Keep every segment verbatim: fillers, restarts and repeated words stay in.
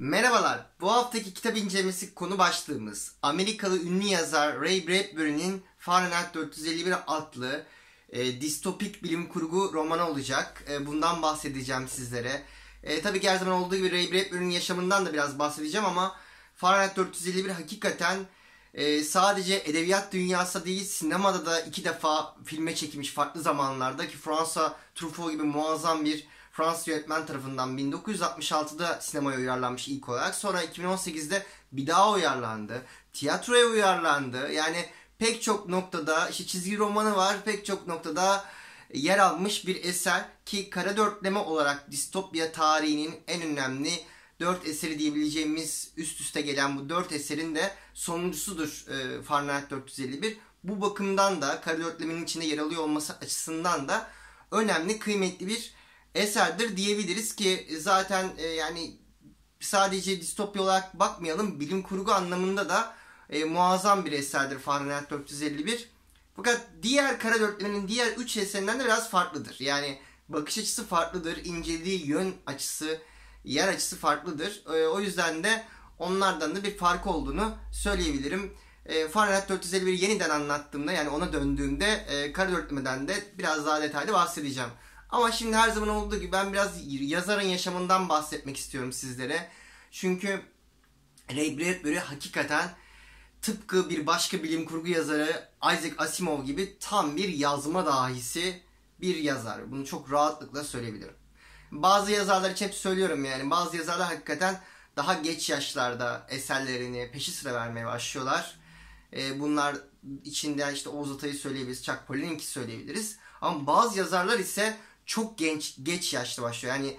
Merhabalar, bu haftaki kitap incelemesi konu başlığımız Amerikalı ünlü yazar Ray Bradbury'nin Fahrenheit dört yüz elli bir adlı e, distopik bilim kurgu romanı olacak. E, bundan bahsedeceğim sizlere. E, tabii ki her zaman olduğu gibi Ray Bradbury'nin yaşamından da biraz bahsedeceğim ama Fahrenheit dört yüz elli bir hakikaten e, sadece edebiyat dünyası değil, sinemada da iki defa filme çekilmiş farklı zamanlarda ki François Truffaut gibi muazzam bir Fransız yönetmen tarafından bin dokuz yüz altmış altıda sinemaya uyarlanmış ilk olarak. Sonra iki bin on sekizde bir daha uyarlandı. Tiyatroya uyarlandı. Yani pek çok noktada işte çizgi romanı var. Pek çok noktada yer almış bir eser ki Kara Dörtleme olarak distopya tarihinin en önemli dört eseri diyebileceğimiz üst üste gelen bu dört eserin de sonuncusudur e, Fahrenheit dört yüz elli bir. Bu bakımdan da Kara Dörtleme'nin içinde yer alıyor olması açısından da önemli, kıymetli bir eserdir diyebiliriz ki zaten e, yani sadece distopya olarak bakmayalım, bilim kurgu anlamında da e, muazzam bir eserdir Fahrenheit dört yüz elli bir. Fakat diğer Kara Dörtleme'nin diğer üç eserinden de biraz farklıdır. Yani bakış açısı farklıdır, incelediği yön açısı, yer açısı farklıdır. E, o yüzden de onlardan da bir fark olduğunu söyleyebilirim. E, Fahrenheit dört yüz elli bir'i yeniden anlattığımda, yani ona döndüğümde e, Kara Dörtleme'den de biraz daha detaylı bahsedeceğim. Ama şimdi her zaman olduğu gibi ben biraz yazarın yaşamından bahsetmek istiyorum sizlere. Çünkü Ray Bradbury hakikaten tıpkı bir başka bilim kurgu yazarı Isaac Asimov gibi tam bir yazma dahisi bir yazar. Bunu çok rahatlıkla söyleyebilirim. Bazı yazarlar için hep söylüyorum, yani bazı yazarlar hakikaten daha geç yaşlarda eserlerini peşi sıra vermeye başlıyorlar. Bunlar içinde işte Oğuz Atay'ı söyleyebiliriz, Chuck Palahniuk'u söyleyebiliriz. Ama bazı yazarlar ise çok genç, geç yaşta başlıyor. Yani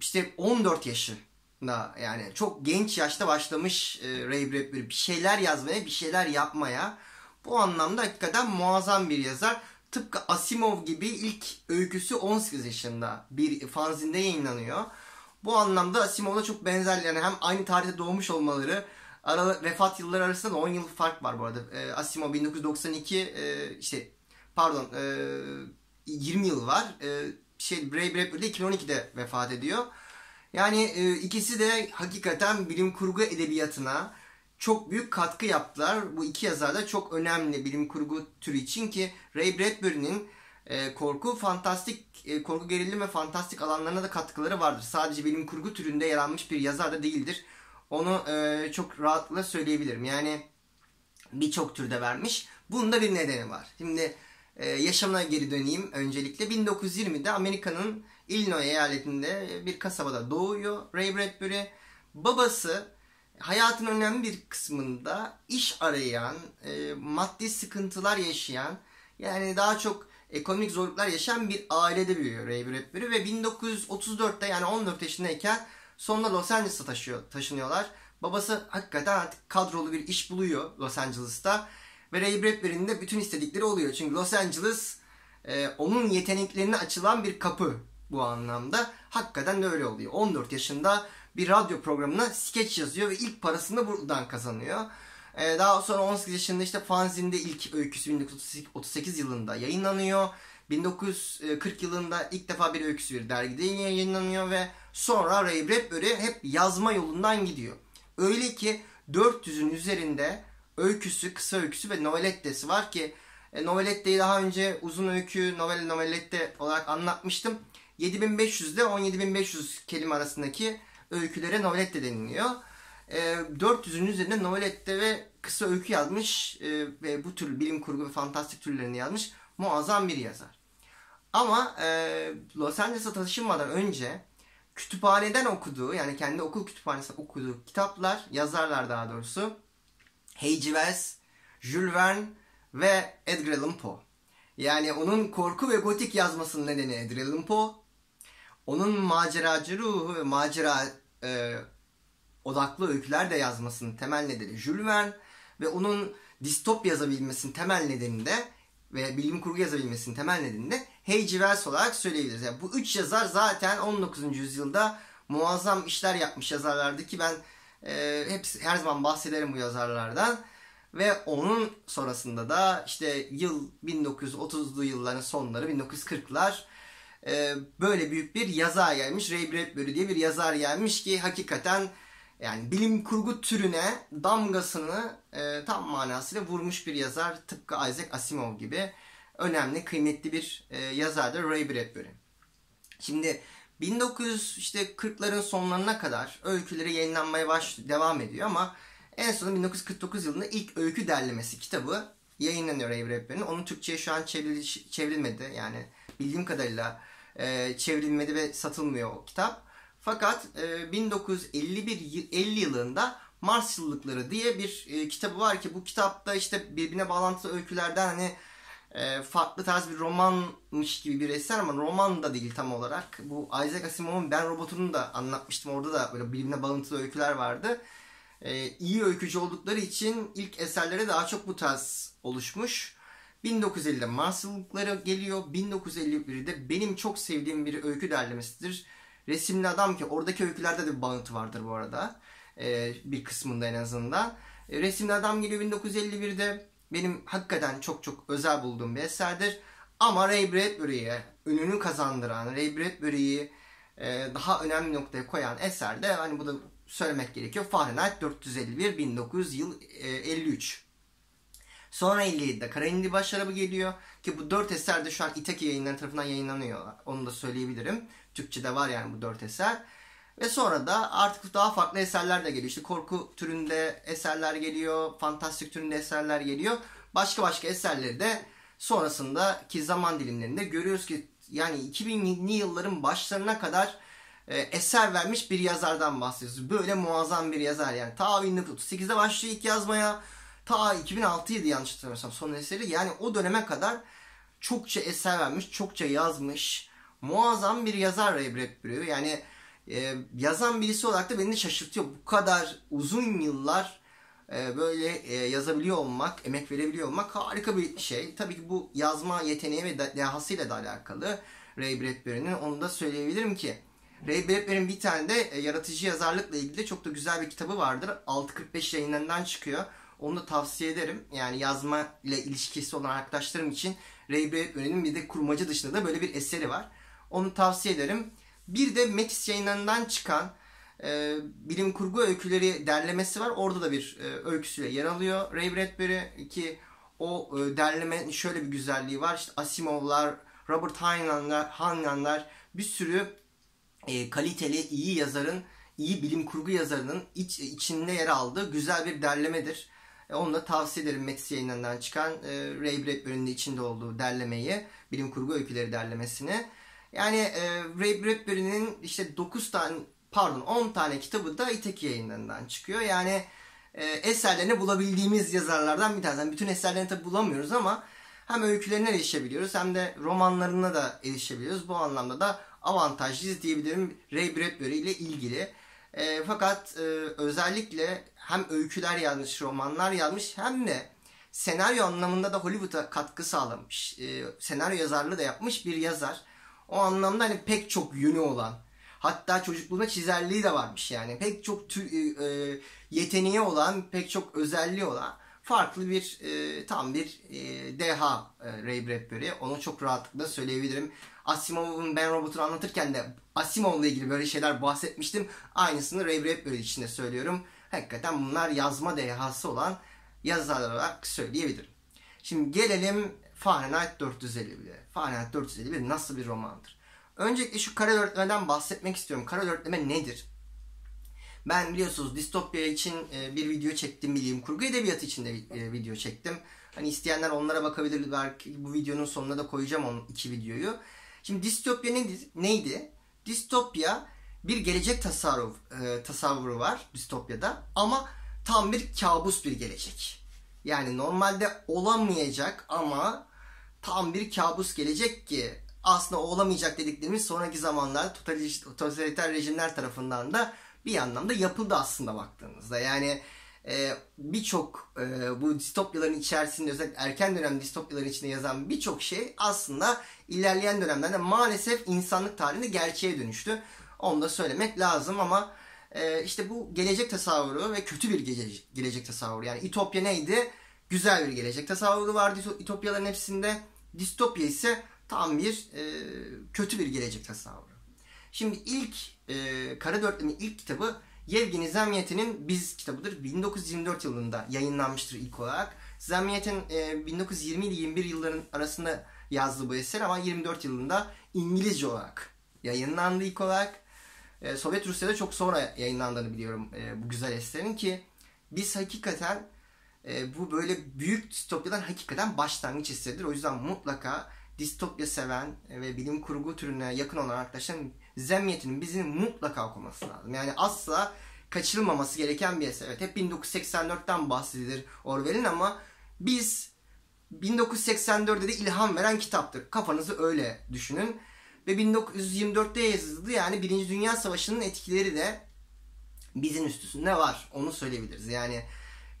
işte on dört yaşında, yani çok genç yaşta başlamış e, Ray Bradbury bir şeyler yazmaya, bir şeyler yapmaya. Bu anlamda hakikaten muazzam bir yazar. Tıpkı Asimov gibi ilk öyküsü on sekiz yaşında bir fanzinde yayınlanıyor. Bu anlamda Asimov'la çok benzer, yani hem aynı tarihte doğmuş olmaları, ara, vefat yılları arasında da on yıl fark var bu arada. E, Asimov bin dokuz yüz doksan iki e, işte pardon e, yirmi yıl var. Ee, şey, Ray Bradbury de iki bin on ikide vefat ediyor. Yani e, ikisi de hakikaten bilim kurgu edebiyatına çok büyük katkı yaptılar. Bu iki yazar da çok önemli bilim kurgu türü için ki Ray Bradbury'nin e, korku, fantastik, e, korku gerilim ve fantastik alanlarına da katkıları vardır. Sadece bilim kurgu türünde yer almış bir yazar da değildir. Onu e, çok rahatlıkla söyleyebilirim. Yani birçok türde vermiş. Bunun da bir nedeni var. Şimdi Ee, yaşamına geri döneyim öncelikle. bin dokuz yüz yirmide Amerika'nın Illinois eyaletinde bir kasabada doğuyor Ray Bradbury. Babası hayatın önemli bir kısmında iş arayan, e, maddi sıkıntılar yaşayan, yani daha çok ekonomik zorluklar yaşayan bir ailede büyüyor Ray Bradbury ve bin dokuz yüz otuz dörtte, yani on dört yaşındayken sonunda Los Angeles'a taşıyor, taşınıyorlar. Babası hakikaten artık kadrolu bir iş buluyor Los Angeles'ta. Ve Ray Bradbury'nin de bütün istedikleri oluyor. Çünkü Los Angeles e, onun yeteneklerine açılan bir kapı bu anlamda. Hakikaten de öyle oluyor. on dört yaşında bir radyo programına skeç yazıyor ve ilk parasını buradan kazanıyor. E, daha sonra on sekiz yaşında işte fanzinde ilk öyküsü bin dokuz yüz otuz sekiz yılında yayınlanıyor. bin dokuz yüz kırk yılında ilk defa bir öyküsü bir dergide yayınlanıyor ve sonra Ray Bradbury hep yazma yolundan gidiyor. Öyle ki dört yüzün üzerinde öyküsü, kısa öyküsü ve novelettesi var ki e, noveletteyi daha önce uzun öykü, novel, novelette olarak anlatmıştım. yedi bin beş yüzle on yedi bin beş yüz kelime arasındaki öykülere novelette deniliyor. E, dört yüzün üzerinde novelette ve kısa öykü yazmış e, ve bu tür bilim kurgu ve fantastik türlerini yazmış muazzam bir yazar. Ama e, Los Angeles'a taşınmadan önce kütüphaneden okuduğu, yani kendi okul kütüphanesinde okuduğu kitaplar, yazarlar daha doğrusu, H G. Wells, Jules Verne ve Edgar Allan Poe. Yani onun korku ve gotik yazmasının nedeni Edgar Allan Poe. Onun maceracı ruhu ve macera e, odaklı öyküler de yazmasının temel nedeni Jules Verne. Ve onun distop yazabilmesinin temel nedeni de ve bilim kurgu yazabilmesinin temel nedeni de H G. Wells olarak söyleyebiliriz. Yani bu üç yazar zaten on dokuzuncu yüzyılda muazzam işler yapmış yazarlardı ki ben Ee, hepsi, her zaman bahsederim bu yazarlardan. Ve onun sonrasında da işte yıl bin dokuz yüz otuzlu yılların sonları, bin dokuz yüz kırklar e, böyle büyük bir yazar gelmiş. Ray Bradbury diye bir yazar gelmiş ki hakikaten yani bilim kurgu türüne damgasını e, tam manasıyla vurmuş bir yazar. Tıpkı Isaac Asimov gibi önemli, kıymetli bir e, yazardır Ray Bradbury. Şimdi bin dokuz yüz kırkların sonlarına kadar öyküleri yayınlanmaya baş, devam ediyor ama en son bin dokuz yüz kırk dokuz yılında ilk öykü derlemesi kitabı yayınlanıyor Ray Bradbury'nin. Onun Türkçe'ye şu an çevril, çevrilmedi. Yani bildiğim kadarıyla e, çevrilmedi ve satılmıyor o kitap. Fakat e, bin dokuz yüz elli bir elli yılında Mars Yıllıkları diye bir e, kitabı var ki bu kitapta işte birbirine bağlantılı öykülerden hani e, farklı tarz bir romanmış gibi bir eser ama roman da değil tam olarak. Bu Isaac Asimov'un Ben Robot'unu da anlatmıştım. Orada da böyle birbirine bağlantılı öyküler vardı. E, iyi öykücü oldukları için ilk eserlere daha çok bu tarz oluşmuş. bin dokuz yüz ellide Mars Yıllıkları geliyor. bin dokuz yüz elli birde benim çok sevdiğim bir öykü derlemesidir. Resimli Adam, ki oradaki öykülerde de bir bağıntı vardır bu arada. Ee, bir kısmında en azından. Ee, Resimli Adam geliyor bin dokuz yüz elli birde. Benim hakikaten çok çok özel bulduğum bir eserdir. Ama Ray Bradbury'ye ününü kazandıran, Ray Bradbury'yi e, daha önemli noktaya koyan eser de, hani bu da söylemek gerekiyor, Fahrenheit dört yüz elli bir, bin dokuz yüz elli üç. Sonra elli yedide Kara İndiği Başarabı geliyor ki bu dört eser de şu an İthaki Yayınları tarafından yayınlanıyor. Onu da söyleyebilirim. Türkçe'de var yani bu dört eser. Ve sonra da artık daha farklı eserler de geliyor. İşte korku türünde eserler geliyor, fantastik türünde eserler geliyor. Başka başka eserleri de sonrasındaki zaman dilimlerinde görüyoruz ki yani iki binli yılların başlarına kadar e, eser vermiş bir yazardan bahsediyoruz. Böyle muazzam bir yazar yani. Ta bin dokuz yüz otuz sekizde başlıyor ilk yazmaya. Ta iki bin altıydı yanlış hatırlamıyorsam son eseri. Yani o döneme kadar çokça eser vermiş, çokça yazmış. Muazzam bir yazar Ray Bradbury. Yani e, yazan birisi olarak da beni de şaşırtıyor. Bu kadar uzun yıllar e, böyle e, yazabiliyor olmak, emek verebiliyor olmak harika bir şey. Tabii ki bu yazma yeteneği ve dehasıyla da alakalı Ray Bradbury'nin. Onu da söyleyebilirim ki Ray Bradbury'nin bir tane de e, yaratıcı yazarlıkla ilgili çok da güzel bir kitabı vardır. altı kırk beş yayınlarından çıkıyor. Onu da tavsiye ederim. Yani yazma ile ilişkisi olan arkadaşlarım için Ray Bradbury'nin bir de Kurmaca dışında da böyle bir eseri var. Onu tavsiye ederim. Bir de Metis Yayınları'ndan çıkan e, bilim kurgu öyküleri derlemesi var. Orada da bir e, öyküsüyle yer alıyor Ray Bradbury, ki o e, derlemenin şöyle bir güzelliği var. İşte Asimov'lar, Robert Heinlein'lar, Heinlein'lar, bir sürü e, kaliteli iyi yazarın, iyi bilim kurgu yazarının iç, içinde yer aldığı güzel bir derlemedir. Onu da tavsiye ederim, Metis Yayınları'ndan çıkan e, Ray Bradbury'nin içinde olduğu derlemeyi, bilim kurgu öyküleri derlemesini. Yani e, Ray Bradbury'nin işte dokuz tane pardon on tane kitabı da İthaki Yayınları'ndan çıkıyor. Yani e, eserlerini bulabildiğimiz yazarlardan bir tanesi. Yani bütün eserlerini tabi bulamıyoruz ama hem öykülerine erişebiliyoruz hem de romanlarına da erişebiliyoruz. Bu anlamda da avantajlıyız diyebilirim Ray Bradbury ile ilgili. E, fakat e, özellikle hem öyküler yazmış, romanlar yazmış, hem de senaryo anlamında da Hollywood'a katkı sağlamış, e, senaryo yazarlığı da yapmış bir yazar. O anlamda hani pek çok yönü olan, hatta çocukluğunda çizerliği de varmış yani. Pek çok tü, e, yeteneği olan, pek çok özelliği olan farklı bir, e, tam bir e, deha e, Ray Bradbury. Onu çok rahatlıkla söyleyebilirim. Asimov'un Ben Robot'unu anlatırken de Asimov'la ilgili böyle şeyler bahsetmiştim. Aynısını Ray Bradbury için de söylüyorum. Hakikaten bunlar yazma dehası olan yazarlar olarak söyleyebilirim. Şimdi gelelim Fahrenheit dört yüz elliye. Fahrenheit dört yüz elli bir nasıl bir romandır? Öncelikle şu Kara Dörtleme'den bahsetmek istiyorum. Kara Dörtleme nedir? Ben biliyorsunuz distopya için bir video çektim. Bilim kurgu edebiyatı için de video çektim. Hani isteyenler onlara bakabilir. Belki bu videonun sonuna da koyacağım onun iki videoyu. Şimdi distopya neydi? neydi? Distopya bir gelecek tasarruf, e, tasavvuru var distopyada. Ama tam bir kabus bir gelecek. Yani normalde olamayacak ama tam bir kabus gelecek ki aslında olamayacak dediklerimiz sonraki zamanlarda totaliter rejimler tarafından da bir anlamda yapıldı aslında baktığınızda. Yani e, birçok e, bu distopyaların içerisinde, özellikle erken dönem distopyaların içinde yazan birçok şey aslında ilerleyen dönemlerde maalesef insanlık tarihinde gerçeğe dönüştü. Onu da söylemek lazım ama e, işte bu gelecek tasavvuru ve kötü bir gele- gelecek tasavvuru. Yani İtopya neydi? Güzel bir gelecek tasavvuru vardı İtopyaların hepsinde. Distopya ise tam bir e, kötü bir gelecek tasavvuru. Şimdi ilk e, Kara Dörtleme'nin ilk kitabı Yevgeni Zamyatin'in Biz kitabıdır. bin dokuz yüz yirmi dört yılında yayınlanmıştır ilk olarak. Zamyatin e, bin dokuz yüz yirmi ile yirmi bir yılların arasında yazdı bu eser ama yirmi dört yılında İngilizce olarak yayınlandı ilk olarak. E, Sovyet Rusya'da çok sonra yayınlandığını biliyorum e, bu güzel eserin ki biz hakikaten e, bu böyle büyük distopyadan hakikaten başlangıç eseridir. O yüzden mutlaka distopya seven ve bilim kurgu türüne yakın olan arkadaşların Zamyatin'in Biz'in mutlaka okuması lazım. Yani asla kaçırılmaması gereken bir eser. Evet, hep bin dokuz yüz seksen dörtten bahsedilir Orwell'in ama Biz bin dokuz yüz seksen dörtte de ilham veren kitaptır. Kafanızı öyle düşünün. Ve bin dokuz yüz yirmi dörtte yazıldı, yani Birinci Dünya Savaşı'nın etkileri de Biz'in üstüsünde var. Onu söyleyebiliriz. Yani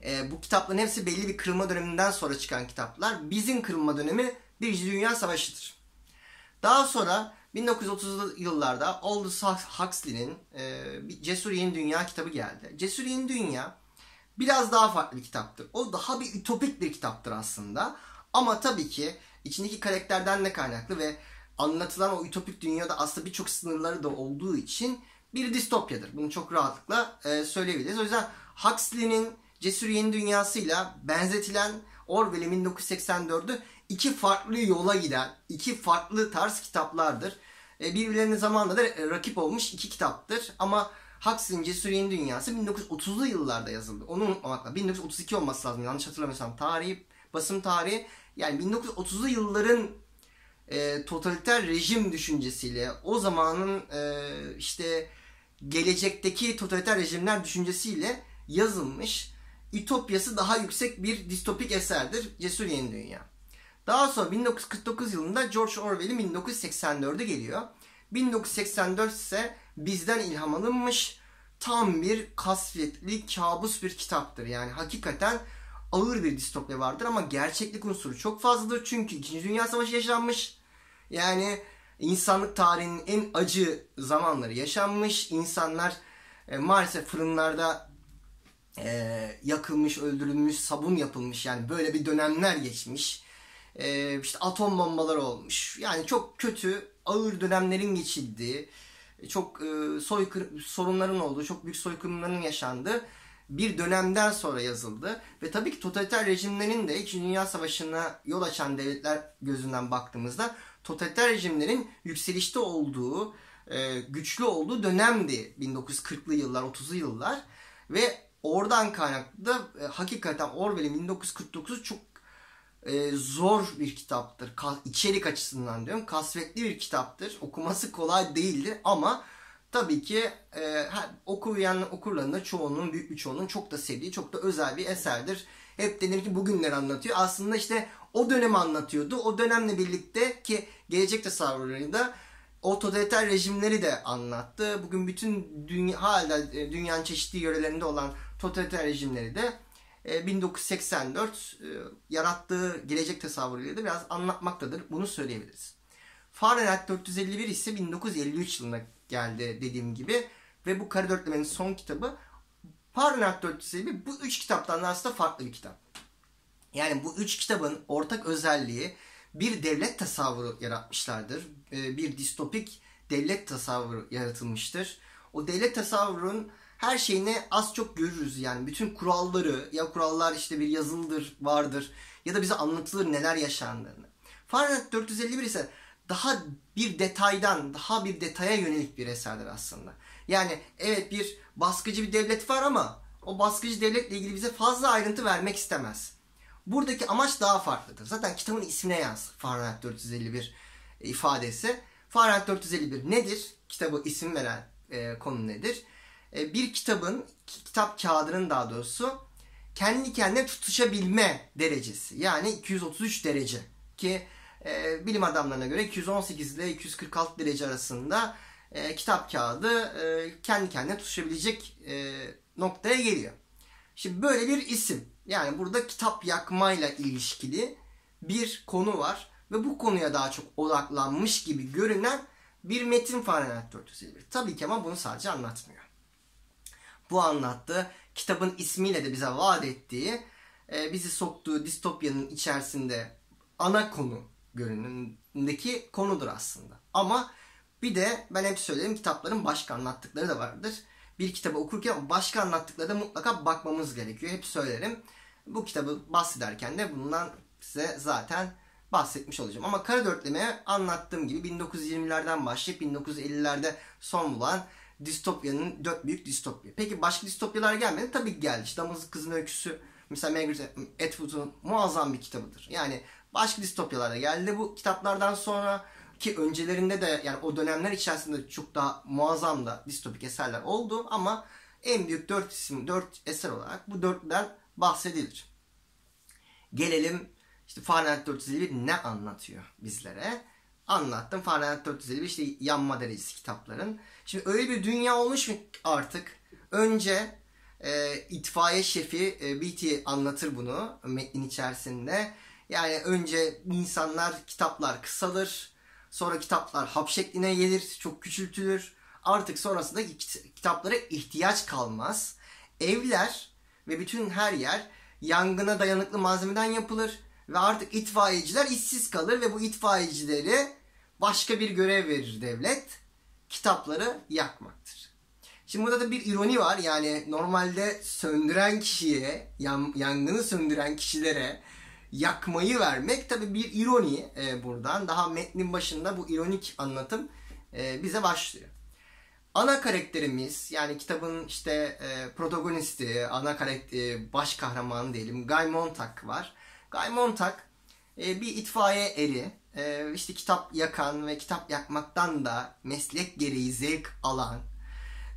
e, bu kitapların hepsi belli bir kırılma döneminden sonra çıkan kitaplar. Biz'in kırılma dönemi Birinci Dünya Savaşı'dır. Daha sonra bin dokuz yüz otuzlu yıllarda Aldous Huxley'nin e, Cesur Yeni Dünya kitabı geldi. Cesur Yeni Dünya biraz daha farklı bir kitaptır. O daha bir ütopik bir kitaptır aslında. Ama tabii ki içindeki karakterden de kaynaklı ve anlatılan o ütopik dünyada aslında birçok sınırları da olduğu için bir distopyadır. Bunu çok rahatlıkla e, söyleyebiliriz. O yüzden Huxley'nin Cesur Yeni Dünyası'yla benzetilen Orwell'in bin dokuz yüz seksen dördü iki farklı yola giden, iki farklı tarz kitaplardır. Birbirlerine zamanla da rakip olmuş iki kitaptır. Ama Huxley'in Cesur Yeni Dünyası bin dokuz yüz otuzlu yıllarda yazıldı. Onu unutmamakla. bin dokuz yüz otuz iki olması lazım. Yanlış hatırlamıyorsam tarihi, basım tarihi. Yani bin dokuz yüz otuzlu yılların e, totaliter rejim düşüncesiyle, o zamanın e, işte gelecekteki totaliter rejimler düşüncesiyle yazılmış, ütopyası daha yüksek bir distopik eserdir Cesur Yeni Dünya. Daha sonra bin dokuz yüz kırk dokuz yılında George Orwell'in bin dokuz yüz seksen dördü geliyor. bin dokuz yüz seksen dört ise Biz'den ilham alınmış tam bir kasvetli, kabus bir kitaptır. Yani hakikaten ağır bir distopya vardır ama gerçeklik unsuru çok fazladır. Çünkü İkinci Dünya Savaşı yaşanmış. Yani insanlık tarihinin en acı zamanları yaşanmış. İnsanlar e, maalesef fırınlarda e, yakılmış, öldürülmüş, sabun yapılmış. Yani böyle bir dönemler geçmiş. Ee, işte atom bombaları olmuş. Yani çok kötü, ağır dönemlerin geçildiği, çok e, soykırım sorunların olduğu, çok büyük soykırımların yaşandığı bir dönemden sonra yazıldı. Ve tabii ki totaliter rejimlerin de İkinci Dünya Savaşı'na yol açan devletler gözünden baktığımızda totaliter rejimlerin yükselişte olduğu, e, güçlü olduğu dönemdi bin dokuz yüz kırklı yıllar, otuzlu yıllar. Ve oradan kaynaklı da e, hakikaten Orwell'in bin dokuz yüz kırk dokuzu çok Ee, zor bir kitaptır. Ka- içerik açısından diyorum. Kasvetli bir kitaptır. Okuması kolay değildir ama tabii ki e, okuyan okurların da çoğunun, büyük bir çoğunun çok da sevdiği, çok da özel bir eserdir. Hep denir ki bugünleri anlatıyor. Aslında işte o dönemi anlatıyordu. O dönemle birlikte ki gelecek tasavvurları da, o totaliter rejimleri de anlattı. Bugün bütün dünya, hala dünyanın çeşitli yörelerinde olan totaliter rejimleri de bin dokuz yüz seksen dört e, yarattığı gelecek tasavvuruyla da biraz anlatmaktadır. Bunu söyleyebiliriz. Fahrenheit dört yüz elli bir ise bin dokuz yüz elli üç yılına geldi dediğim gibi. Ve bu Kara Dörtleme'nin son kitabı. Fahrenheit dört yüz elli bir bu üç kitaptan da aslında farklı bir kitap. Yani bu üç kitabın ortak özelliği bir devlet tasavvuru yaratmışlardır. E, bir distopik devlet tasavvuru yaratılmıştır. O devlet tasavvurunun her şeyini az çok görürüz yani. Bütün kuralları, ya kurallar işte bir yazılıdır, vardır ya da bize anlatılır neler yaşandığını. Fahrenheit dört yüz elli bir ise daha bir detaydan, daha bir detaya yönelik bir eserdir aslında. Yani evet, bir baskıcı bir devlet var ama o baskıcı devletle ilgili bize fazla ayrıntı vermek istemez. Buradaki amaç daha farklıdır. Zaten kitabın ismine yansır Fahrenheit dört yüz elli bir ifadesi. Fahrenheit dört yüz elli bir nedir? Kitabı isim veren e, konu nedir? Bir kitabın, kitap kağıdının daha doğrusu kendi kendine tutuşabilme derecesi. Yani iki yüz otuz üç derece ki e, bilim adamlarına göre iki yüz on sekiz ile iki yüz kırk altı derece arasında e, kitap kağıdı e, kendi kendine tutuşabilecek e, noktaya geliyor. Şimdi böyle bir isim, yani burada kitap yakmayla ilişkili bir konu var ve bu konuya daha çok odaklanmış gibi görünen bir metin Fahrenheit dört yüz elli bir. Tabii ki ama bunu sadece anlatmıyor. Bu anlattığı, kitabın ismiyle de bize vaat ettiği, e, bizi soktuğu distopyanın içerisinde ana konu görünümündeki konudur aslında. Ama bir de ben hep söylerim, kitapların başka anlattıkları da vardır. bir kitabı okurken başka anlattıkları da mutlaka bakmamız gerekiyor. Hep söylerim. Bu kitabı bahsederken de bundan size zaten bahsetmiş olacağım. Ama Kara Dörtleme'ye anlattığım gibi bin dokuz yüz yirmilerden başlayıp bin dokuz yüz ellilerde son bulan distopyanın dört büyük distopya. Peki başka distopyalar gelmedi? Tabii ki geldi. İşte Damızlık Kızın Öyküsü mesela Margaret Atwood'un muazzam bir kitabıdır. Yani başka distopyalar da geldi. Bu kitaplardan sonra ki öncelerinde de yani o dönemler içerisinde çok daha muazzam da distopik eserler oldu ama en büyük dört isim, dört eser olarak bu dörtten bahsedilir. Gelelim işte Fahrenheit dört yüz elli bir ne anlatıyor bizlere? Anlattım. Fahrenheit dört yüz elli bir işte yanma derecesi kitapların. Şimdi öyle bir dünya olmuş mu artık? Önce e, itfaiye şefi e, Beatty anlatır bunu metnin içerisinde. Yani önce insanlar, kitaplar kısalır. Sonra kitaplar hap şekline gelir, çok küçültülür. Artık sonrasında kitaplara ihtiyaç kalmaz. Evler ve bütün her yer yangına dayanıklı malzemeden yapılır. Ve artık itfaiyeciler işsiz kalır ve bu itfaiyecileri başka bir görev verir devlet. Kitapları yakmaktır. Şimdi burada da bir ironi var. Yani normalde söndüren kişiye, yangını söndüren kişilere yakmayı vermek tabi bir ironi e, buradan. Daha metnin başında bu ironik anlatım e, bize başlıyor. Ana karakterimiz yani kitabın işte e, protagonisti, ana karakter, baş kahramanı diyelim Guy Montag var. Guy Montag e, bir itfaiye eri. E, işte kitap yakan ve kitap yakmaktan da meslek gereği zevk alan,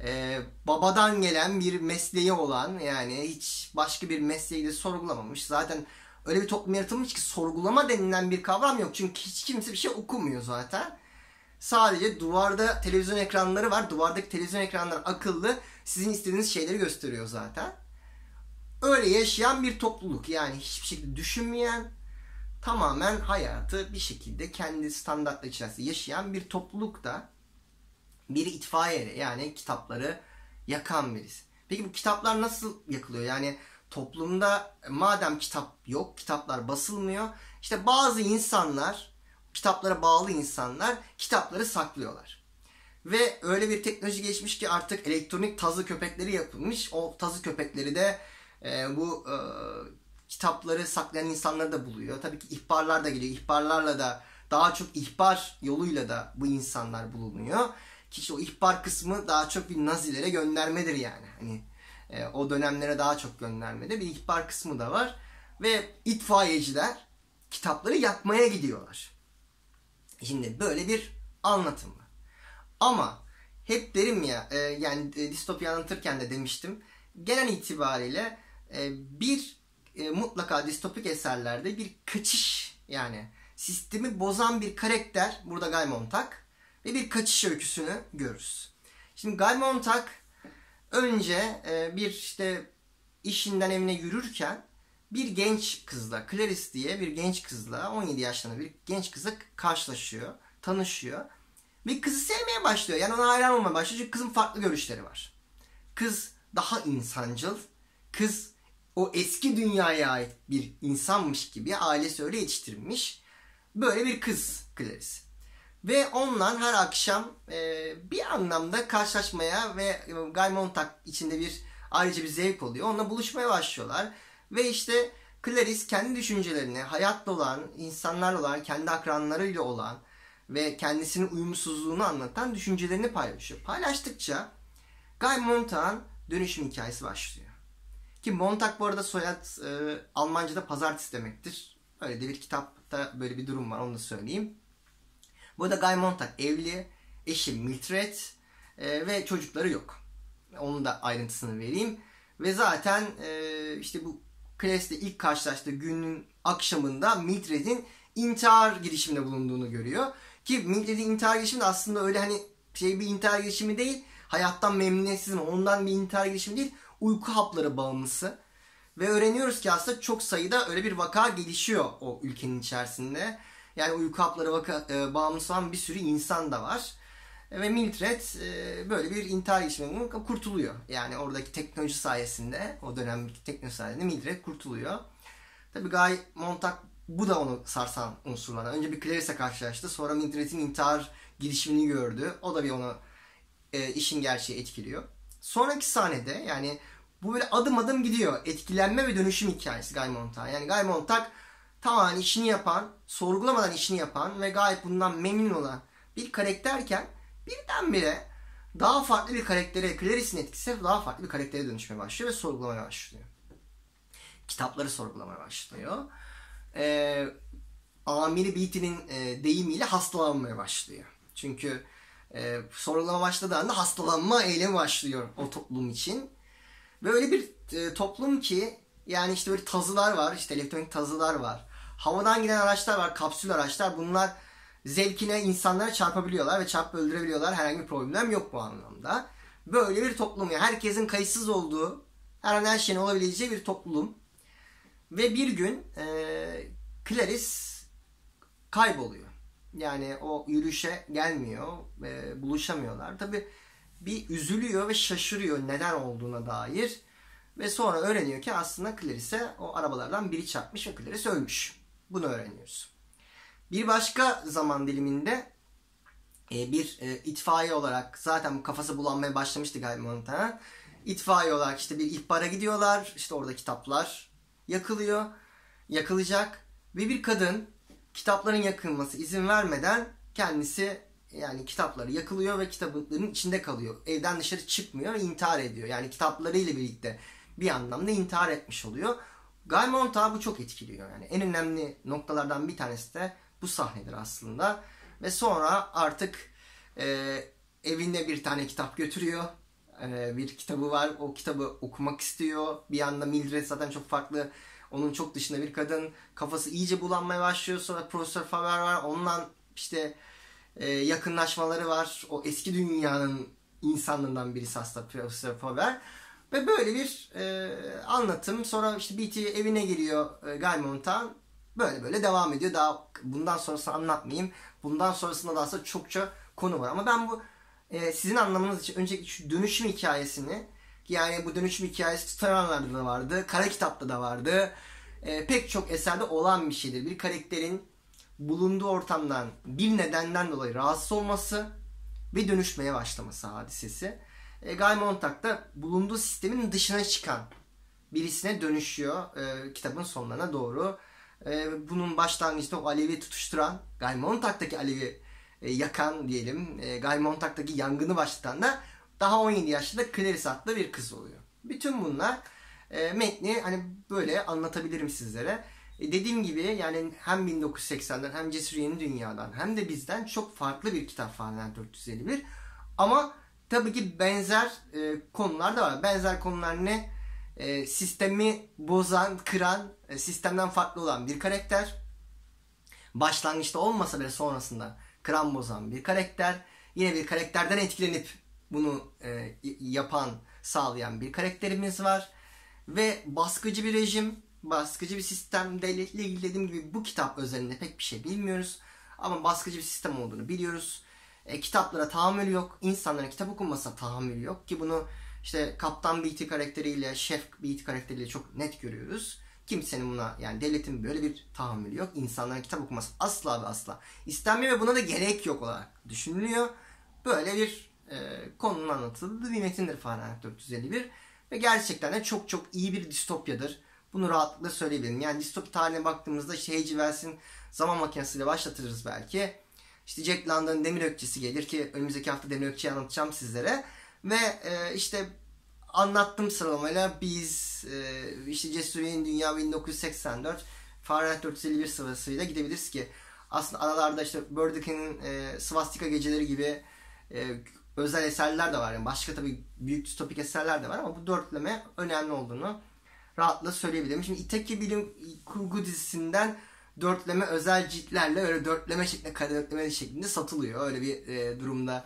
e, babadan gelen bir mesleği olan yani hiç başka bir mesleği de sorgulamamış. Zaten öyle bir toplum yaratılmış ki sorgulama denilen bir kavram yok. Çünkü hiç kimse bir şey okumuyor zaten. Sadece duvarda televizyon ekranları var. Duvardaki televizyon ekranları akıllı. Sizin istediğiniz şeyleri gösteriyor zaten. Öyle yaşayan bir topluluk. Yani hiçbir şekilde düşünmeyen, tamamen hayatı bir şekilde kendi standartları içerisinde yaşayan bir toplulukta bir itfaiye yani kitapları yakan birisi. Peki bu kitaplar nasıl yakılıyor? Yani toplumda madem kitap yok, kitaplar basılmıyor. İşte bazı insanlar, kitaplara bağlı insanlar kitapları saklıyorlar. Ve öyle bir teknoloji geçmiş ki artık elektronik tazı köpekleri yapılmış. O tazı köpekleri de e, bu e, kitapları saklayan insanları da buluyor. Tabii ki ihbarlar da geliyor. İhbarlarla da daha çok ihbar yoluyla da bu insanlar bulunuyor. Ki işte o ihbar kısmı daha çok bir Nazilere göndermedir yani. Hani o dönemlere daha çok göndermede bir ihbar kısmı da var. Ve itfaiyeciler kitapları yakmaya gidiyorlar. Şimdi böyle bir anlatım var. Ama hep derim ya, yani distopya anlatırken de demiştim. Genel itibariyle bir mutlaka distopik eserlerde bir kaçış yani sistemi bozan bir karakter burada Guy Montag ve bir kaçış öyküsünü görürüz. Şimdi Guy Montag önce bir işte işinden evine yürürken bir genç kızla, Clarisse diye bir genç kızla, on yedi yaşlarında bir genç kızla karşılaşıyor, tanışıyor. Ve kızı sevmeye başlıyor. Yani ona hayran olmaya başlıyor. Çünkü kızın farklı görüşleri var. Kız daha insancıl. Kız o eski dünyaya ait bir insanmış gibi. Ailesi öyle yetiştirmiş. Böyle bir kız Clarisse. Ve onunla her akşam e, bir anlamda karşılaşmaya ve Guy Montag içinde bir ayrıca bir zevk oluyor. Onunla buluşmaya başlıyorlar. Ve işte Clarisse kendi düşüncelerini, hayatla olan, insanlarla olan, kendi akranlarıyla olan ve kendisinin uyumsuzluğunu anlatan düşüncelerini paylaşıyor. Paylaştıkça Guy Montag'ın dönüşüm hikayesi başlıyor. Ki Montag bu arada soyad e, Almanca'da pazartesi demektir. Öyle de bir kitapta böyle bir durum var, onu da söyleyeyim. Bu da Guy Montag evli, eşi Mildred e, ve çocukları yok. Onun da ayrıntısını vereyim. Ve zaten e, işte bu Clarice'le ilk karşılaştığı günün akşamında Mildred'in intihar girişiminde bulunduğunu görüyor. Ki Mildred'in intihar girişimi de aslında öyle hani şey bir intihar girişimi değil. Hayattan memnuniyetsizim, ondan bir intihar girişimi değil. Uyku hapları bağımlısı. Ve öğreniyoruz ki aslında çok sayıda öyle bir vaka gelişiyor o ülkenin içerisinde. Yani uyku hapları vaka, e, bağımlısı olan bir sürü insan da var. E, ve Mildred e, böyle bir intihar girişiminden kurtuluyor. Yani oradaki teknoloji sayesinde, o dönemdeki teknoloji sayesinde Mildred kurtuluyor. Tabii Guy Montag bu da onu sarsan unsurlardan. Önce bir Clarice'e karşılaştı. Sonra Mildred'in intihar girişimini gördü. O da bir onu e, işin gerçeği etkiliyor. Sonraki sahnede, yani bu böyle adım adım gidiyor. Etkilenme ve dönüşüm hikayesi Guy Montag. Yani Guy Montag tamamen işini yapan, sorgulamadan işini yapan ve gayet bundan memnun olan bir karakterken birdenbire daha farklı bir karaktere, Clarisse'in etkisi daha farklı bir karaktere dönüşmeye başlıyor ve sorgulamaya başlıyor. Kitapları sorgulamaya başlıyor. Ee, amiri Beatty'nin e, deyimiyle hastalanmaya başlıyor. Çünkü e, sorgulama başladığı anda hastalanma eylemi başlıyor o toplum için. Böyle bir e, toplum ki, yani işte böyle tazılar var, işte elektronik tazılar var. Havadan giden araçlar var, kapsül araçlar. Bunlar zevkine insanlara çarpabiliyorlar ve çarpıp öldürebiliyorlar. Herhangi bir problem yok bu anlamda. Böyle bir toplum, yani herkesin kayıtsız olduğu, her an her şeyin olabileceği bir toplum. Ve bir gün e, Clarisse kayboluyor. Yani o yürüyüşe gelmiyor, e, buluşamıyorlar. Tabii bir üzülüyor ve şaşırıyor neden olduğuna dair. Ve sonra öğreniyor ki aslında Clarisse'e o arabalardan biri çarpmış ve Clarisse ölmüş. Bunu öğreniyoruz. Bir başka zaman diliminde e, bir e, itfaiye olarak, zaten kafası bulanmaya başlamıştı Guy Montag'ın. İtfaiye olarak işte bir ihbara gidiyorlar. İşte orada kitaplar yakılıyor. Yakılacak. Ve bir kadın kitapların yakılması izin vermeden kendisi, yani kitapları yakılıyor ve kitapların içinde kalıyor. Evden dışarı çıkmıyor ve intihar ediyor. Yani kitaplarıyla birlikte bir anlamda intihar etmiş oluyor. Guy Montag'ı bu çok etkiliyor. Yani en önemli noktalardan bir tanesi de bu sahnedir aslında. Ve sonra artık e, evinde bir tane kitap götürüyor. E, bir kitabı var. O kitabı okumak istiyor. Bir yanda Mildred zaten çok farklı. Onun çok dışında bir kadın. Kafası iyice bulanmaya başlıyor. Sonra Profesör Faber var. Onunla işte e, yakınlaşmaları var. O eski dünyanın insanlarından birisi aslında Profesör Faber. Ve böyle bir e, anlatım. Sonra işte Beatty evine geliyor e, Guy Montag. Böyle böyle devam ediyor. Daha bundan sonrasını anlatmayayım. Bundan sonrasında da aslında çokça konu var. Ama ben bu e, sizin anlamanız için öncelikle şu dönüşüm hikayesini, yani bu dönüşüm hikayesi tutanlarda da vardı, kara kitapta da vardı. E, pek çok eserde olan bir şeydir. Bir karakterin bulunduğu ortamdan bir nedenden dolayı rahatsız olması ve dönüşmeye başlaması hadisesi. E, Guy Montag da bulunduğu sistemin dışına çıkan birisine dönüşüyor e, kitabın sonlarına doğru. Ee, bunun başlangıcında o alevi tutuşturan, Guy Montag'daki alevi e, yakan diyelim, e, Guy Montag'daki yangını başlatan da daha on yedi yaşında Clarisse adlı bir kız oluyor. Bütün bunlar e, metni hani böyle anlatabilirim sizlere. E, dediğim gibi yani hem bin dokuz yüz seksen'den hem Cesur Yeni Dünya'dan hem de bizden çok farklı bir kitap Fahrenheit dört yüz elli bir. Ama tabii ki benzer e, konular da var. Benzer konular ne? E, sistemi bozan, kıran, e, sistemden farklı olan bir karakter. Başlangıçta olmasa bile sonrasında kıran, bozan bir karakter. Yine bir karakterden etkilenip bunu e, yapan, sağlayan bir karakterimiz var. Ve baskıcı bir rejim, baskıcı bir sistem, devletle ilgili dediğim gibi bu kitap özelinde pek bir şey bilmiyoruz. Ama baskıcı bir sistem olduğunu biliyoruz. E, kitaplara tahammül yok, insanlara kitap okunmasına tahammül yok ki bunu İşte Kaptan Beatty karakteriyle, Şef Beatty karakteriyle çok net görüyoruz. Kimsenin buna, yani devletin böyle bir tahammülü yok. İnsanların kitap okuması asla ve asla istenmiyor ve buna da gerek yok olarak düşünülüyor. Böyle bir e, konunun anlatıldığı bir metindir Fahrenheit dört yüz elli bir. Ve gerçekten de çok çok iyi bir distopyadır. Bunu rahatlıkla söyleyebilirim. Yani distopya tarihine baktığımızda işte H G. Wells'in Zaman Makinesi'yle başlatırız belki. İşte Jack London'ın Demir Ökçesi gelir ki önümüzdeki hafta Demir Ökçe'yi anlatacağım sizlere. Ve e, işte anlattım sıralamayla biz e, işte Cesur Yeni Dünya bin dokuz yüz seksen dört, Fahrenheit dört yüz elli bir sırasıyla gidebiliriz ki aslında aralarda işte Burdekin'in e, Svastika Geceleri gibi e, özel eserler de var. Yani başka tabii büyük distopik eserler de var ama bu dörtleme önemli olduğunu rahatla söyleyebilirim. Şimdi İthaki bilim kurgu dizisinden dörtleme özel ciltlerle öyle dörtleme şeklinde, kare dörtleme şeklinde satılıyor. Öyle bir e, durumda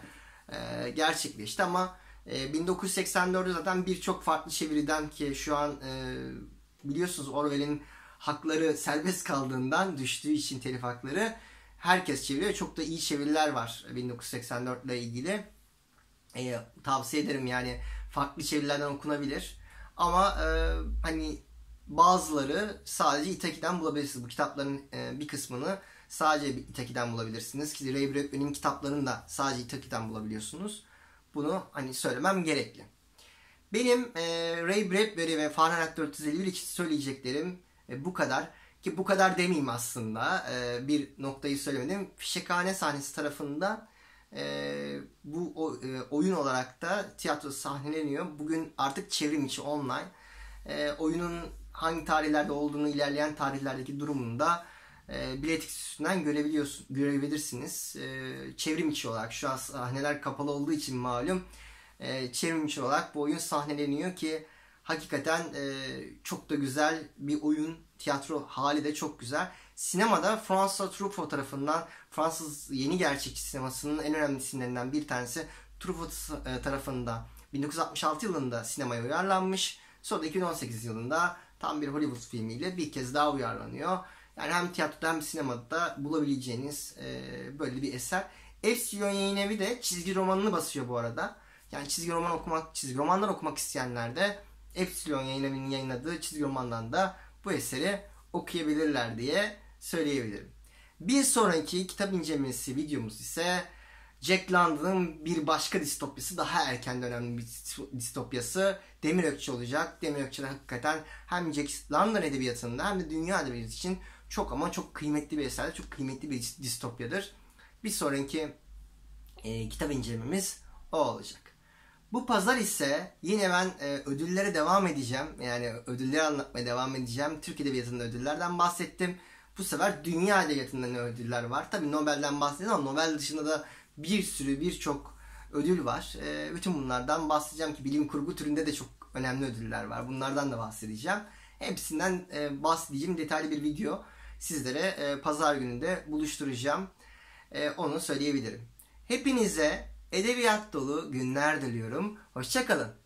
e, gerçekleşti ama bin dokuz yüz seksen dört'ü zaten birçok farklı çeviriden ki şu an e, biliyorsunuz Orwell'in hakları serbest kaldığından, düştüğü için telif hakları herkes çeviriyor. Çok da iyi çeviriler var bin dokuz yüz seksen dört ile ilgili. E, tavsiye ederim yani farklı çevirilerden okunabilir. Ama e, hani bazıları sadece İthaki'den bulabilirsiniz. Bu kitapların e, bir kısmını sadece İthaki'den bulabilirsiniz. Ki Ray Bradbury'nin kitaplarını da sadece İthaki'den bulabiliyorsunuz. Bunu hani söylemem gerekli. Benim e, Ray Bradbury ve Fahrenheit dört yüz elli bir için söyleyeceklerim e, bu kadar. Ki bu kadar demeyeyim aslında. E, bir noktayı söylemedim. Fişekhane sahnesi tarafından e, bu o, e, oyun olarak da tiyatro sahneleniyor. Bugün artık çevrim içi online. E, oyunun hangi tarihlerde olduğunu ilerleyen tarihlerdeki durumunda e, biletix üstünden görebiliyorsunuz, görebilirsiniz. E, çevrim içi olarak şu an sahneler kapalı olduğu için malum. E, çevrim içi olarak bu oyun sahneleniyor ki hakikaten e, çok da güzel bir oyun. Tiyatro hali de çok güzel. Sinemada François Truffaut tarafından, Fransız yeni gerçekçi sinemasının en önemli isimlerinden bir tanesi Truffaut tarafından bin dokuz yüz altmış altı yılında sinemaya uyarlanmış. Sonra da iki bin on sekiz yılında tam bir Hollywood filmiyle bir kez daha uyarlanıyor. Yani hem tiyatroda hem sinemada bulabileceğiniz e, böyle bir eser. Epsilon yayınevi de çizgi romanını basıyor bu arada. Yani çizgi roman okumak, çizgi romanlar okumak isteyenler de Epsilon yayınevinin yayınladığı çizgi romandan da bu eseri okuyabilirler diye söyleyebilirim. Bir sonraki kitap incelemesi videomuz ise Jack London'ın bir başka distopyası, daha erken dönemli bir distopyası Demir Ökçe olacak. Demir Ökçe'de hakikaten hem Jack London edebiyatında hem de dünya edebiyatı için çok ama çok kıymetli bir eser, çok kıymetli bir distopyadır. Bir sonraki e, kitap incelememiz o olacak. Bu pazar ise yine ben e, ödüllere devam edeceğim. Yani ödülleri anlatmaya devam edeceğim. Türk Edebiyatı'nda ödüllerden bahsettim. Bu sefer Dünya Edebiyatı'nda ne ödüller var? Tabii Nobel'den bahsedeceğim ama Nobel dışında da bir sürü birçok ödül var. E, bütün bunlardan bahsedeceğim ki bilim kurgu türünde de çok önemli ödüller var. Bunlardan da bahsedeceğim. Hepsinden e, bahsedeceğim detaylı bir video sizlere e, pazar gününde buluşturacağım. E, onu söyleyebilirim. Hepinize edebiyat dolu günler diliyorum. Hoşça kalın.